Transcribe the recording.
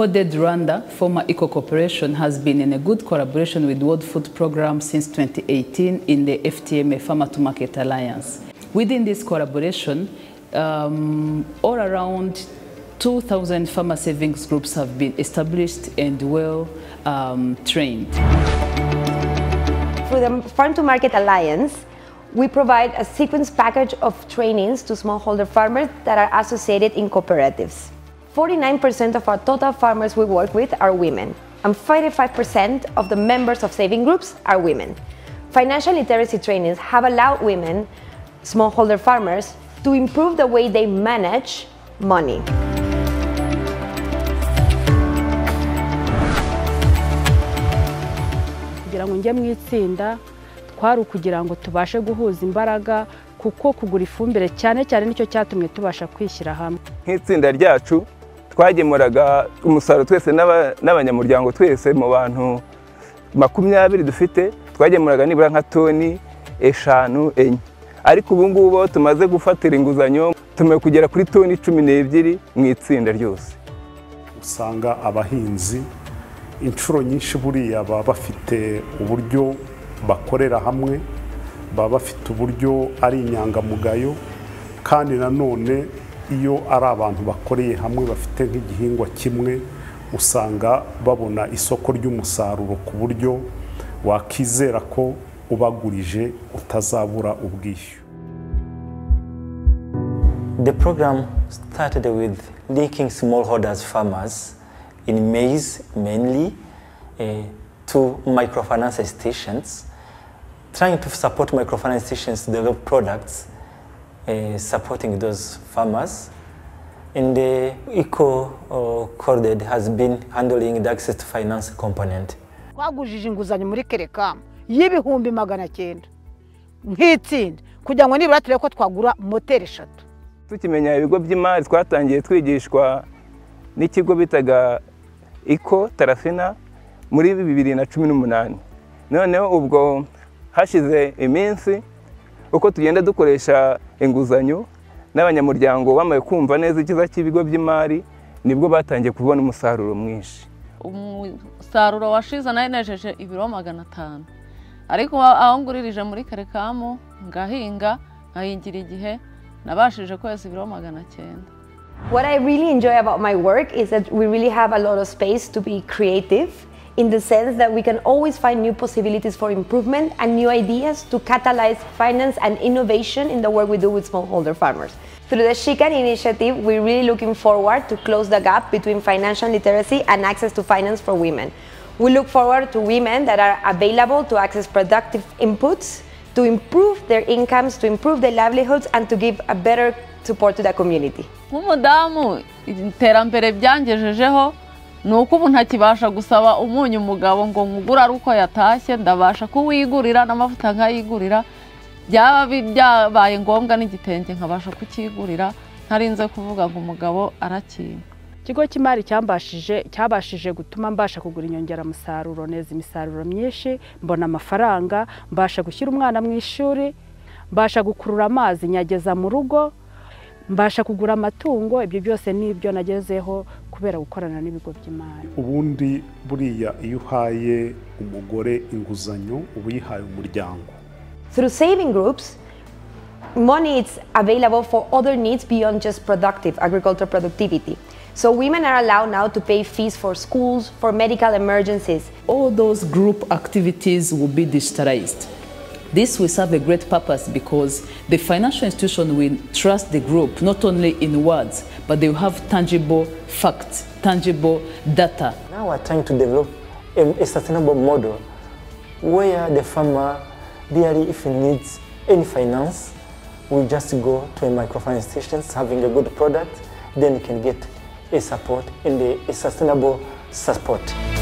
Cordaid Rwanda, former Eco Corporation, has been in a good collaboration with World Food Programme since 2018 in the FTMA, Farmer to Market Alliance. Within this collaboration, all around 2,000 farmer savings groups have been established and well trained. Through the Farm to Market Alliance, we provide a sequence package of trainings to smallholder farmers that are associated in cooperatives. 49% of our total farmers we work with are women, and 55% of the members of saving groups are women. Financial literacy trainings have allowed women, smallholder farmers, to improve the way they manage money. Kwari kugira ngo tubashe guhuza imbaraga kuko kugura ifumbire cyane cyane nicyo cyatumye tubasha kwishyira hamwe. Nk'itsinda ryacu twagemuraga umusaruro twese n'abanyamuryango twese mu bantu 20 dufite twagemuraga nibura nka toni 5-4. Ariko ubu ngubu tumaze gufatira inguzanyo tumaze kugera kuri toni 12 mu itsinda ryose. Usanga abahinzi inshuro nyinshi buriya bafite uburyo bakorera hamwe, baba bafite uburyo ari inyangamugayo, kandi nanone iyo ari abantu bakoreye hamwe bafite nk'igihingwa kimwe usanga babona isoko ry'umusaruro ku buryo wakizera ko ubagurije utazabura ubwishyu. The program started with linking smallholders farmers in maize mainly to microfinance stations, trying to support microfinance stations to develop products, supporting those farmers. And the Eco Cordaid has been handling the access to finance component. Twagujije inguzanyo muri Kereka y'ibihumbi 900 nk'itsinda kugira ngo niburatire ko twagura moteri 3. Tukimenya ibigo by'imari twatangiye twigishwa n'ikigo bitaga Eco Tarafina muri 2018. Noneho ubwo hashize iminsi uko tugenda dukoresha inguzanyo n'abanyamuryango bamaye kumva neza ikiza cy'ibigo by'imari nibwo batangiye kubona umusaruro mwinshi. Umusaruro washize nanejeje ibiro 500, ariko aho nguririje muri Karekamo ngahinga ahingira igihe nabashije kweza ibiro 900. What I really enjoy about my work is that we really have a lot of space to be creative, in the sense that we can always find new possibilities for improvement and new ideas to catalyze finance and innovation in the work we do with smallholder farmers. Through the Shikani initiative, we're really looking forward to close the gap between financial literacy and access to finance for women. We look forward to women that are available to access productive inputs, to improve their incomes, to improve their livelihoods, and to give a better support to the community. Nuko umuntu akibasha gusaba umunyu umugabo ngo ngugura ruko yatashye ndabasha kuwigurira n'amavuta nkayigurira, byaba byabaye ngombwa n'igitenge nkabasha kukigurira ntarinze kuvuga ngo umugabo arakina. Ikigo cy'imari cyabashije gutuma mbasha kugura inyongera musaruro neza, imisaruro myinshi, mbona amafaranga, mbasha gushyira umwana mu ishuri, mbasha gukurura amazi nyageza mu rugo, mbasha kugura amatungo. Ibyo byose nibyo nagezeho kubera gukorana n'ibigo by'imari. Ubundi buriya iyo uhaye umugore inguzanyo ubuyihaye umuryango. Through saving groups, money is available for other needs beyond just productive agricultural productivity. So women are allowed now to pay fees for schools, for medical emergencies. All those group activities will be digitalized. This will serve a great purpose because the financial institution will trust the group not only in words, but they will have tangible facts, tangible data. Now we are trying to develop a sustainable model where the farmer, really, if he needs any finance, will just go to a microfinance station having a good product, then he can get a support and a sustainable support.